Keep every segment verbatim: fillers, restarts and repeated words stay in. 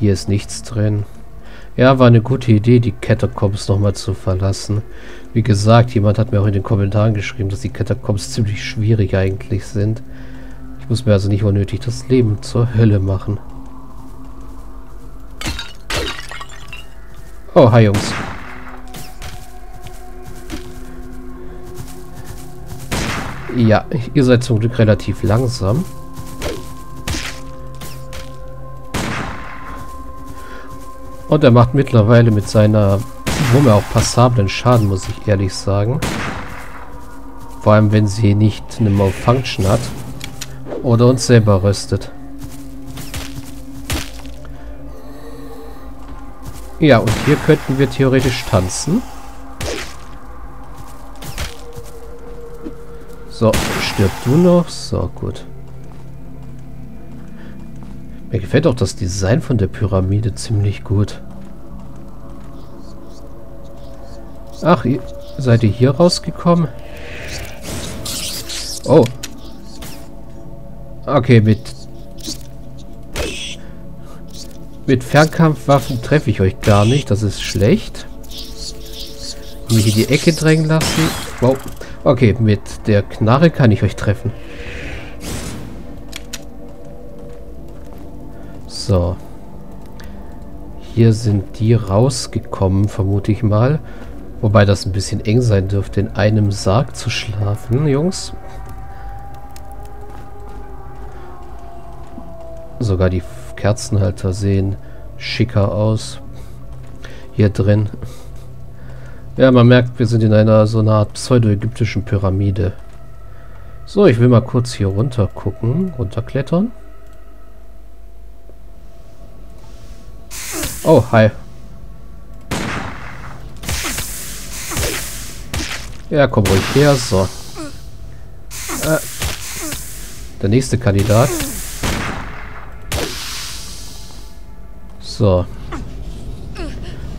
Hier ist nichts drin. Ja, war eine gute Idee, die Catacombs nochmal zu verlassen. Wie gesagt, jemand hat mir auch in den Kommentaren geschrieben, dass die Catacombs ziemlich schwierig eigentlich sind. Ich muss mir also nicht unnötig das Leben zur Hölle machen. Oh, hi Jungs. Ja, ihr seid zum Glück relativ langsam. Und er macht mittlerweile mit seiner Wumme auch passablen Schaden, muss ich ehrlich sagen. Vor allem, wenn sie nicht eine Malfunction hat oder uns selber röstet. Ja, und hier könnten wir theoretisch tanzen. So, stirb du noch. So, gut. Mir gefällt auch das Design von der Pyramide ziemlich gut. Ach, ihr, seid ihr hier rausgekommen? Oh. Okay, mit... Mit Fernkampfwaffen treffe ich euch gar nicht. Das ist schlecht. Mich in die Ecke drängen lassen. Wow. Okay, mit der Knarre kann ich euch treffen. So. Hier sind die rausgekommen, vermute ich mal. Wobei das ein bisschen eng sein dürfte, in einem Sarg zu schlafen, Jungs. Sogar die Kerzenhalter sehen schicker aus. Hier drin. Ja, man merkt, wir sind in einer so einer Art pseudo-ägyptischen Pyramide. So, ich will mal kurz hier runter gucken, runterklettern. Oh, hi. Ja, komm ruhig her. So. Äh, der nächste Kandidat. So.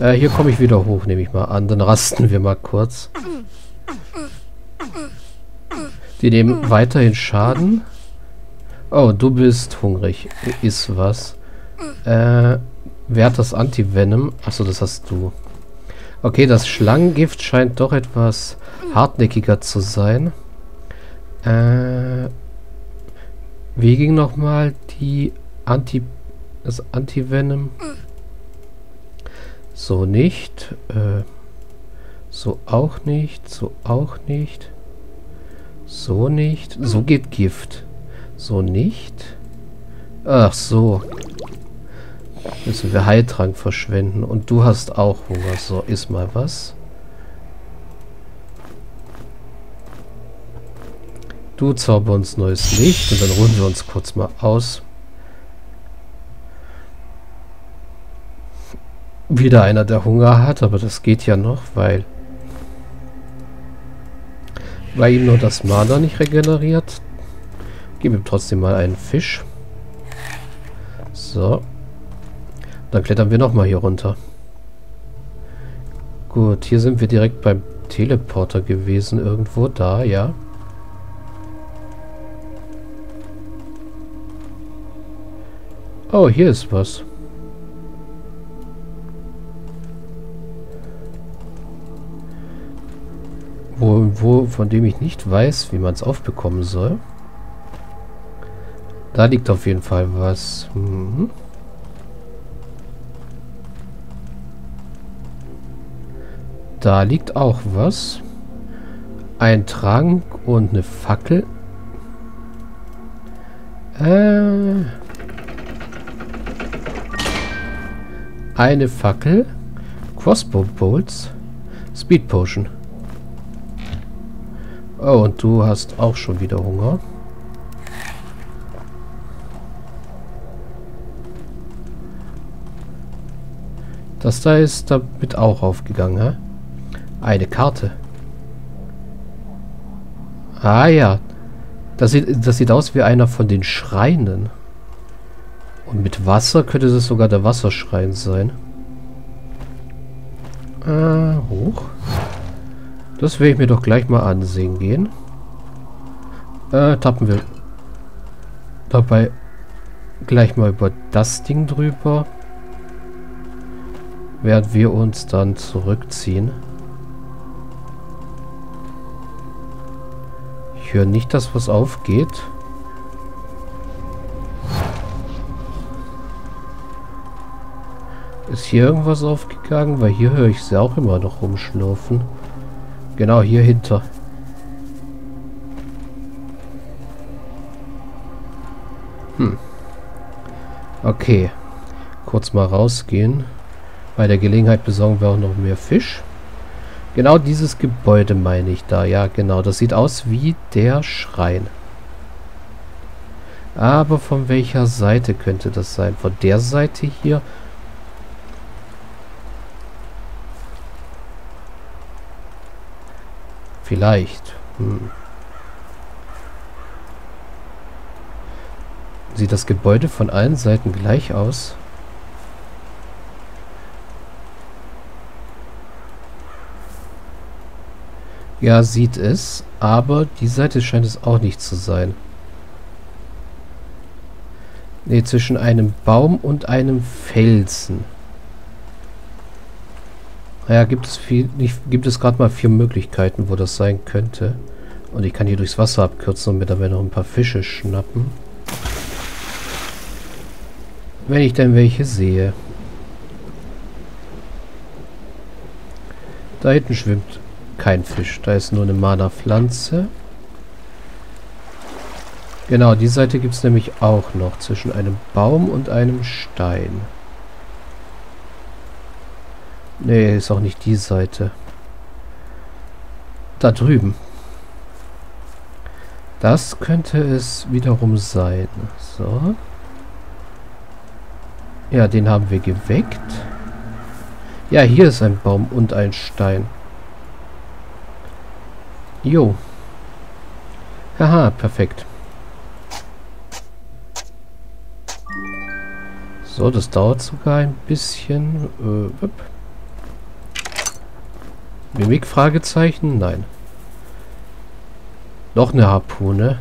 Äh, hier komme ich wieder hoch, nehme ich mal an. Dann rasten wir mal kurz. Die nehmen weiterhin Schaden. Oh, du bist hungrig. Ist was. Äh... Wer hat das Anti-Venom? Achso, das hast du. Okay, das Schlangengift scheint doch etwas hartnäckiger zu sein. Äh, wie ging nochmal die Anti... das Anti-Venom? So nicht. Äh, so auch nicht. So auch nicht. So nicht. So geht Gift. So nicht. Ach so. Müssen wir Heiltrank verschwenden. Und du hast auch Hunger. So, iss mal was. Du zauber uns neues Licht. Und dann ruhen wir uns kurz mal aus. Wieder einer, der Hunger hat. Aber das geht ja noch, weil... Weil ihm nur das Mana nicht regeneriert. Gib ihm trotzdem mal einen Fisch. So. Dann klettern wir nochmal hier runter. Gut, hier sind wir direkt beim Teleporter gewesen. Irgendwo da, ja. Oh, hier ist was. Wo, wo, von dem ich nicht weiß, wie man es aufbekommen soll. Da liegt auf jeden Fall was. Mhm. Da liegt auch was. Ein Trank und eine Fackel. Äh. Eine Fackel. Crossbow Bolts. Speed Potion. Oh, und du hast auch schon wieder Hunger. Das da ist damit auch aufgegangen, hä? Eine Karte. Ah ja. Das sieht, das sieht aus wie einer von den Schreinen. Und mit Wasser könnte das sogar der Wasserschrein sein. Äh, hoch. Das will ich mir doch gleich mal ansehen gehen. Äh, tappen wir dabei gleich mal über das Ding drüber. während wir uns dann zurückziehen. Ich höre nicht, dass was aufgeht. Ist hier irgendwas aufgegangen? Weil hier höre ich sie auch immer noch rumschlurfen. Genau, hier hinter. Hm. Okay. Kurz mal rausgehen. Bei der Gelegenheit besorgen wir auch noch mehr Fisch. Genau dieses Gebäude meine ich da. Ja, genau. Das sieht aus wie der Schrein. Aber von welcher Seite könnte das sein? Von der Seite hier? Vielleicht. Hm. Sieht das Gebäude von allen Seiten gleich aus? Ja, sieht es, aber die Seite scheint es auch nicht zu sein. Ne, zwischen einem Baum und einem Felsen. Naja, gibt es viel, nicht, gibt es gerade mal vier Möglichkeiten, wo das sein könnte. Und ich kann hier durchs Wasser abkürzen und mir dabei noch ein paar Fische schnappen. Wenn ich denn welche sehe. Da hinten schwimmt kein Fisch. Da ist nur eine Mana-Pflanze. Genau, die Seite gibt es nämlich auch noch. Zwischen einem Baum und einem Stein. Nee, ist auch nicht die Seite. Da drüben. Das könnte es wiederum sein. So. Ja, den haben wir geweckt. Ja, hier ist ein Baum und ein Stein. Jo. Haha, perfekt. So, das dauert sogar ein bisschen. Äh, upp. Mimik? Fragezeichen? Nein. Noch eine Harpune.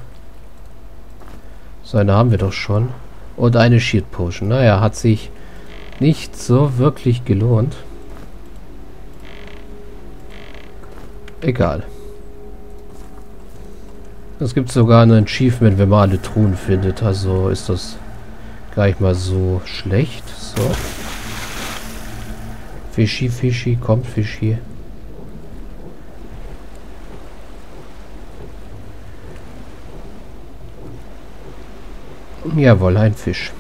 So eine haben wir doch schon. Und eine Shield Potion. Naja, hat sich nicht so wirklich gelohnt. Egal. Es gibt sogar ein Achievement, wenn man alle Truhen findet. Also ist das gar nicht mal so schlecht. So. Fischi, Fischi, kommt Fischi. Jawohl, ein Fisch.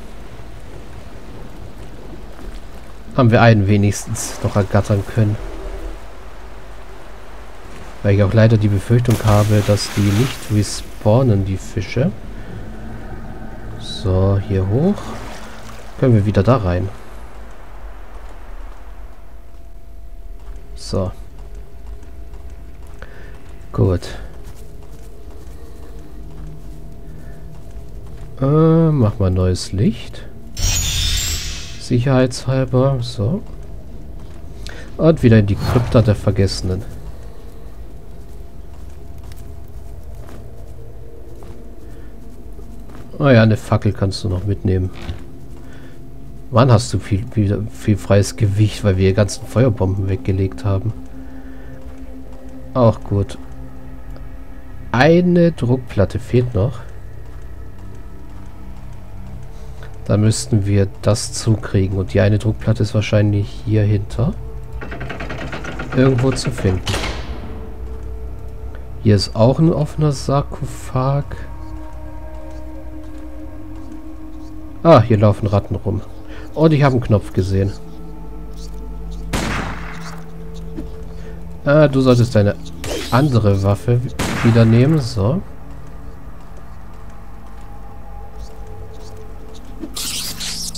Haben wir einen wenigstens noch ergattern können. Weil ich auch leider die Befürchtung habe, dass die nicht respawnen, die Fische. So, hier hoch. Können wir wieder da rein. So. Gut. Äh, mach mal neues Licht. Sicherheitshalber. So. Und wieder in die Krypta der Vergessenen. Ah ja, eine Fackel kannst du noch mitnehmen. Mann, hast du viel, viel, viel freies Gewicht, weil wir die ganzen Feuerbomben weggelegt haben. Auch gut. Eine Druckplatte fehlt noch. Da müssten wir das zukriegen. Und die eine Druckplatte ist wahrscheinlich hier hinter. Irgendwo zu finden. Hier ist auch ein offener Sarkophag. Ah, hier laufen Ratten rum. Und ich habe einen Knopf gesehen. Ah, du solltest deine andere Waffe wieder nehmen. So.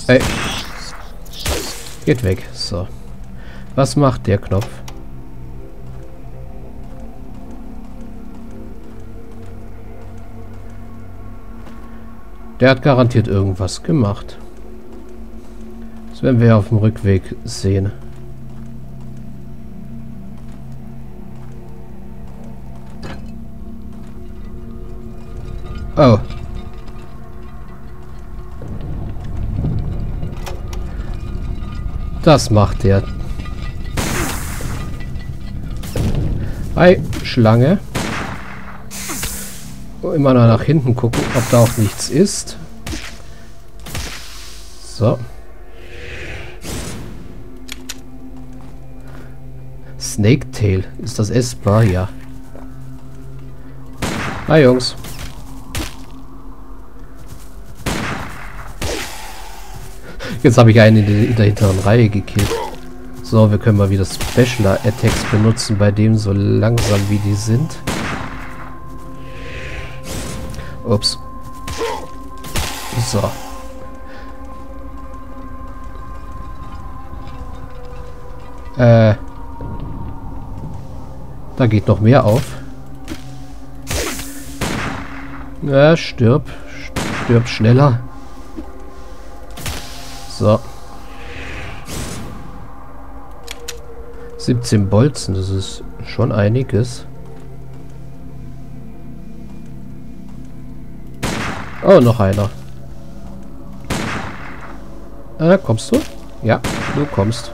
Hey. Geht weg. So. Was macht der Knopf? Der hat garantiert irgendwas gemacht. Das werden wir auf dem Rückweg sehen. Oh. Das macht er. Hi, Schlange. Immer noch nach hinten gucken, ob da auch nichts ist. So. Snaketail. Ist das essbar? Ja. Hi, Jungs. Jetzt habe ich einen in der hinteren Reihe gekillt. So, wir können mal wieder Special Attacks benutzen, bei dem so langsam wie die sind. Ups. So. Äh. Da geht noch mehr auf. Na, stirb. Stirb schneller. So. siebzehn Bolzen, das ist schon einiges. Oh, noch einer. Äh, kommst du? Ja, du kommst.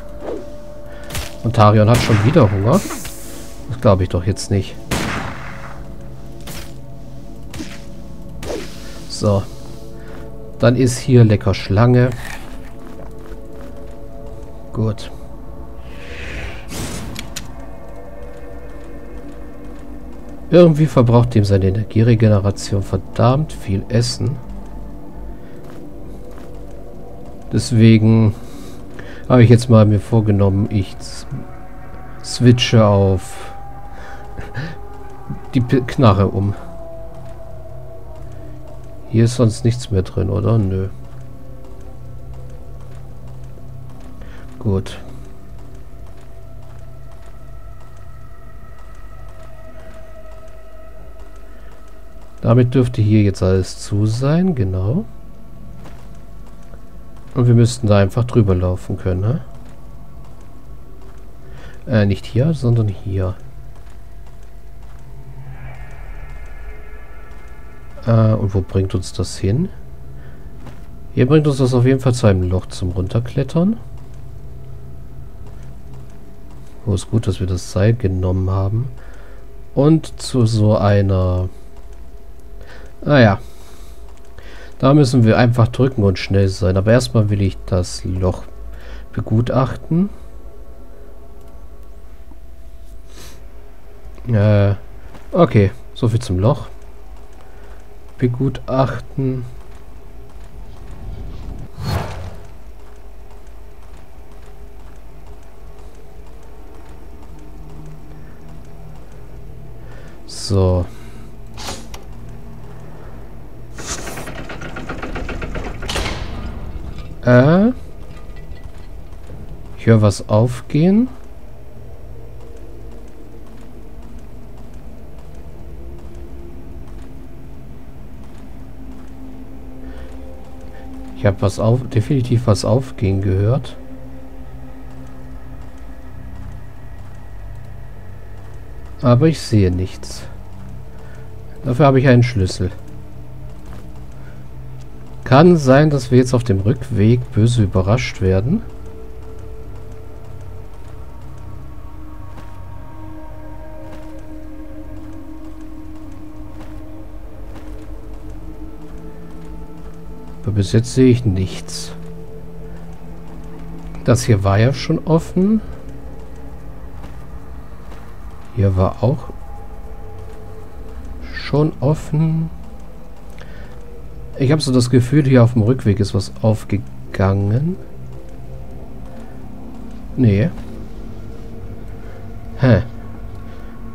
Und Tarion hat schon wieder Hunger. Das glaube ich doch jetzt nicht. So. Dann ist hier lecker Schlange. Gut. Irgendwie verbraucht dem seine Energieregeneration verdammt viel Essen. Deswegen habe ich jetzt mal mir vorgenommen, ich switche auf die Knarre um. Hier ist sonst nichts mehr drin, oder? Nö. Gut. Damit dürfte hier jetzt alles zu sein, genau. Und wir müssten da einfach drüber laufen können, ne? Äh, nicht hier, sondern hier. Äh, und wo bringt uns das hin? Hier bringt uns das auf jeden Fall zu einem Loch zum Runterklettern. Wo ist gut, dass wir das Seil genommen haben. Und zu so einer... Naja. Da müssen wir einfach drücken und schnell sein. Aber erstmal will ich das Loch begutachten. Äh, okay. Soviel zum Loch. Begutachten. So. Äh. Ich höre was aufgehen. Ich habe was auf, definitiv was aufgehen gehört. Aber ich sehe nichts. Dafür habe ich einen Schlüssel. Kann sein, dass wir jetzt auf dem Rückweg böse überrascht werden. Aber bis jetzt sehe ich nichts. Das hier war ja schon offen. Hier war auch schon offen. Ich habe so das Gefühl, hier auf dem Rückweg ist was aufgegangen. Nee. Hä.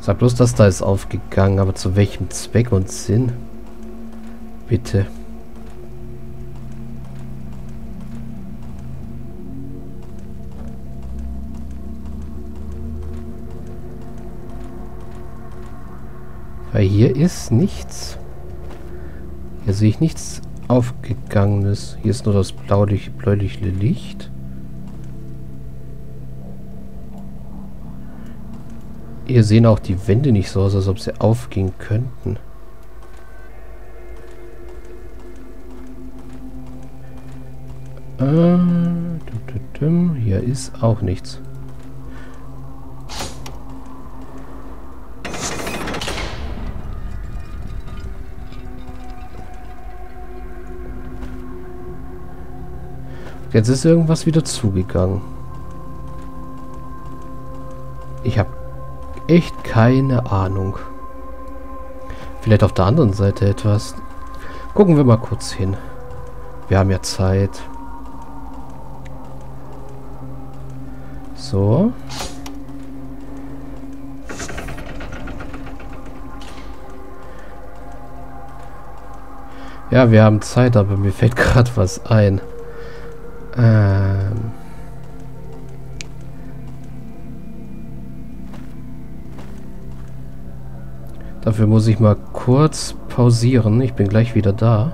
Sag bloß, das da ist aufgegangen, aber zu welchem Zweck und Sinn? Bitte. Weil hier ist nichts. Hier sehe ich nichts Aufgegangenes. Hier ist nur das blauliche, bläuliche Licht. Hier sehen auch die Wände nicht so aus, als ob sie aufgehen könnten. Ähm, hier ist auch nichts. Jetzt ist irgendwas wieder zugegangen. Ich habe echt keine Ahnung. Vielleicht auf der anderen Seite etwas. Gucken wir mal kurz hin. Wir haben ja Zeit. So. Ja, wir haben Zeit, aber mir fällt gerade was ein. Ähm. Dafür muss ich mal kurz pausieren. Ich bin gleich wieder da.